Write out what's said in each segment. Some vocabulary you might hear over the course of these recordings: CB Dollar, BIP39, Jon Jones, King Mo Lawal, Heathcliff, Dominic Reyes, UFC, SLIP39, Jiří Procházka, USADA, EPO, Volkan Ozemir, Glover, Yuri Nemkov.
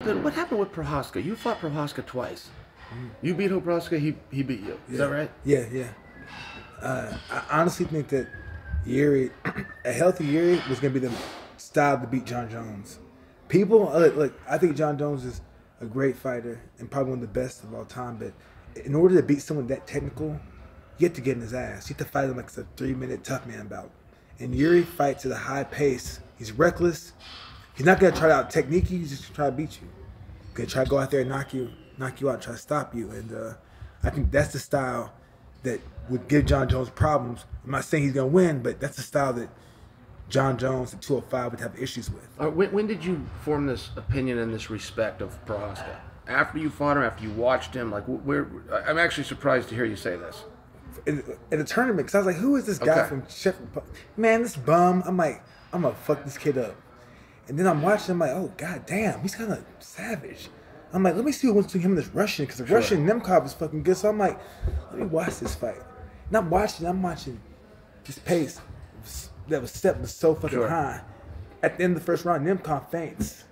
Then what happened with Procházka? You fought Procházka twice. You beat Procházka, he beat you. Is that right? Yeah, yeah. I honestly think that Yuri, a healthy Yuri, was going to be the style to beat Jon Jones. People, look, I think Jon Jones is a great fighter and probably one of the best of all time, but in order to beat someone that technical, you have to get in his ass. You have to fight him like it's a 3-minute tough man bout. And Yuri fights at a high pace. He's reckless. He's not going to try to out technique you, he's just going to try to beat you. He's going to try to go out there and knock you out, try to stop you. And I think that's the style that would give Jon Jones problems. I'm not saying he's going to win, but that's the style that Jon Jones at 205 would have issues with. When did you form this opinion and this respect of Procházka? After you fought him, after you watched him? Like, I'm actually surprised to hear you say this. In a tournament, because I was like, who is this guy from Sheffield? Man, this bum. I'm like, I'm going to fuck this kid up. And then I'm watching him like, oh, god damn, he's kind of savage. I'm like, let me see who wants to him and this Russian, because the Russian Nemkov is fucking good. So I'm like, let me watch this fight. And I'm watching his pace. That step was so fucking high. At the end of the first round, Nemkov faints.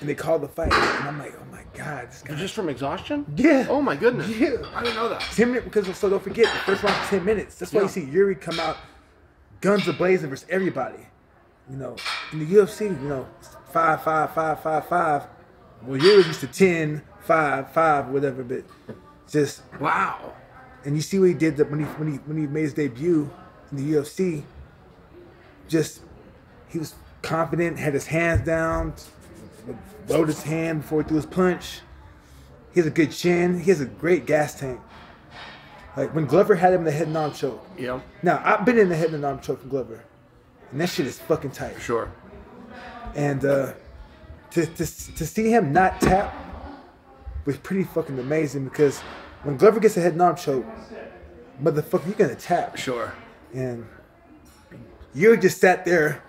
And they called the fight. And I'm like, oh my god, this guy. Just from exhaustion? Yeah. Oh my goodness. Yeah. I didn't know that. 10 minutes, because so don't forget, the first round 10 minutes. That's why you see Yuri come out guns a-blazing versus everybody. You know, in the UFC, you know, 5, 5, 5, 5, 5. Well, Yuri's used to 10, 5, 5, whatever, but just wow. And you see what he did when he made his debut in the UFC. Just he was confident, had his hands down, lowered his hand before he threw his punch. He has a good chin. He has a great gas tank. Like when Glover had him in the head and arm choke. Yeah. Now I've been in the head and arm choke from Glover, and that shit is fucking tight. Sure. And to see him not tap was pretty fucking amazing, because when Glover gets a head and arm choke, motherfucker, you're gonna tap. Sure. And Yuri just sat there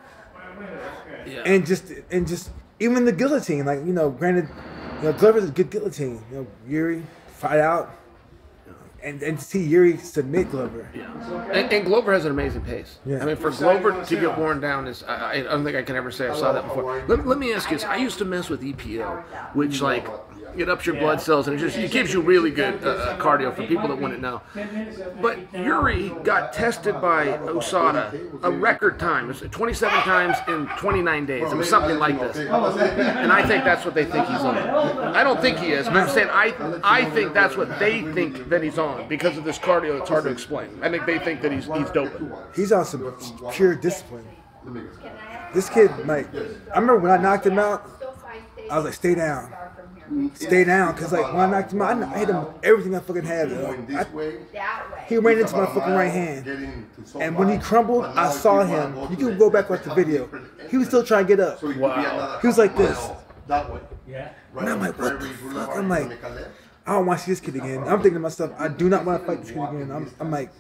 and just even the guillotine, like, you know, granted, you know, Glover's a good guillotine. You know, Yuri fight out and see Yuri submit Glover. Yeah. And Glover has an amazing pace. Yeah. I mean, for Glover to get worn down is, I don't think I can ever say I saw that before. Let me ask you this. I used to mess with EPO, which, like, it ups your blood cells, and it gives you really good cardio for people that wouldn't know. But Yuri got tested by USADA a record time. It's 27 times in 29 days. It was something like this. And I think that's what they think he's on. I don't think he is, but I'm saying I think that's what they think that he's on because of this cardio. It's hard to explain. I think they think that he's doping. He's on some pure discipline. This kid, like, I remember when I knocked him out, I was like, stay down. Stay down, because, like, when I knocked him out, I hit him with everything I fucking had. He ran into my fucking right hand. And when he crumbled, I saw him. You can go back and watch the video. He was still trying to get up. Wow. He was like this. And I'm like, what the fuck? I'm like, I don't want to see this kid again. I'm thinking to myself, I do not want to fight this kid again. I'm like,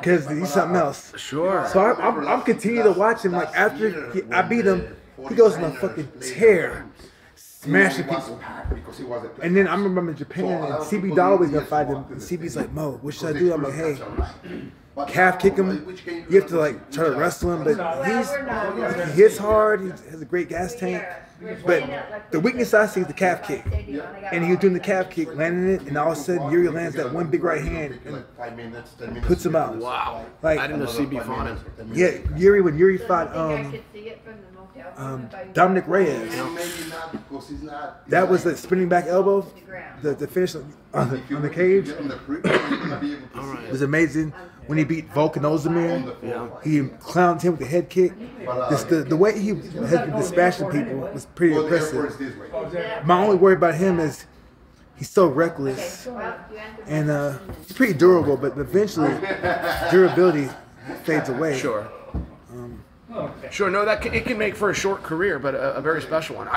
because he's something else. Sure. So I'm continuing to watch him. Like, after I beat him, he goes on a fucking tear. Smashing people. And then I remember in Japan, and CB Dollar was gonna fight him, and CB's like, Mo, what should I do? I'm like, hey, calf kick him. You have to, like, try to wrestle him, but he hits hard. He has a great gas tank. But the weakness I see is the calf kick. And he was doing the calf kick, landing it, and all of a sudden Yuri lands that one big right hand and puts him out. Wow. Like, I didn't know CB fought him. Yeah, Yuri, when Yuri fought Dominic Reyes. That was the spinning back elbow, the finish on the cage. It was amazing. When he beat Volkan Ozemir, he clowned him with the head kick. The way he had been dispatching people was pretty impressive. My only worry about him is he's so reckless, and he's pretty durable, but eventually durability fades away. Sure. Sure, no, it can make for a short career, but a very special one.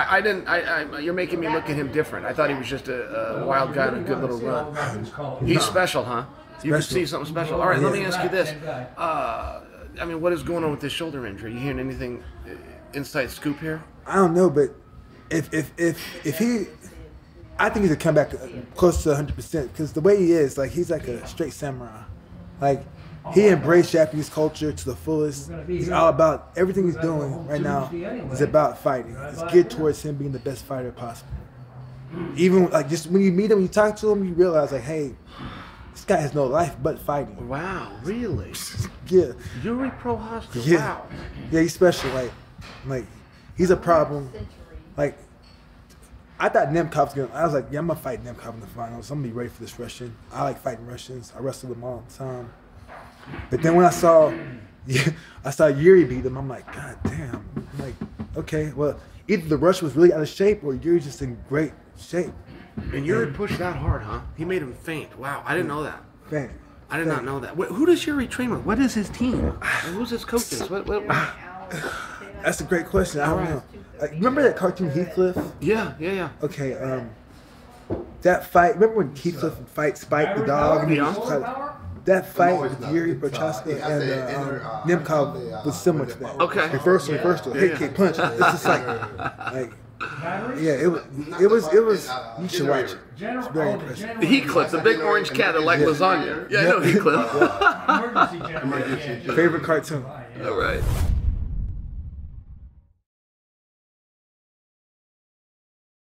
You're making me look at him different. I thought he was just a wild guy on a good little run. He's special, huh? You can see something special. All right, let me ask you this. I mean, what is going on with this shoulder injury? You hearing anything, inside scoop here? I don't know, but if he, I think he's gonna come back close to 100%, because the way he is, like, he's like a straight samurai. Like, He embraced Japanese culture to the fullest. He's all about everything he's doing right now is about fighting. It's geared towards him being the best fighter possible. Even like just when you meet him, you talk to him, you realize like, hey, this guy has no life but fighting. Wow, really? Yeah. Yuri Procházka. Yeah. Wow. Yeah, he's special. Like he's a problem. Like I thought Nemkov's gonna. I was like, yeah, I'm gonna fight Nemkov in the finals. I'm gonna be ready for this Russian. I like fighting Russians. I wrestle with them all the time. But then when I saw, Yuri beat him, I'm like, God damn. I'm like, okay, well, either the Russian was really out of shape or Yuri's just in great shape. And Yuri pushed that hard, huh? He made him faint. Wow, I didn't know that. Faint. I did not know that. Wait, who does Yuri train with? What is his team? Who's his coaches? What? That's a great question. I don't know. Like, remember that cartoon Heathcliff? Yeah. Okay, that fight. Remember when Heathcliff fights Spike the dog? Yeah. That fight with Jiří Procházka and Nemkov was similar to that. Okay. Reversal. Hey, punch. It's just like, yeah. It was. You should watch it. It's very impressive. Heathcliff, the big orange cat that like lasagna. Yeah, I know Heathcliff. Favorite cartoon. All right.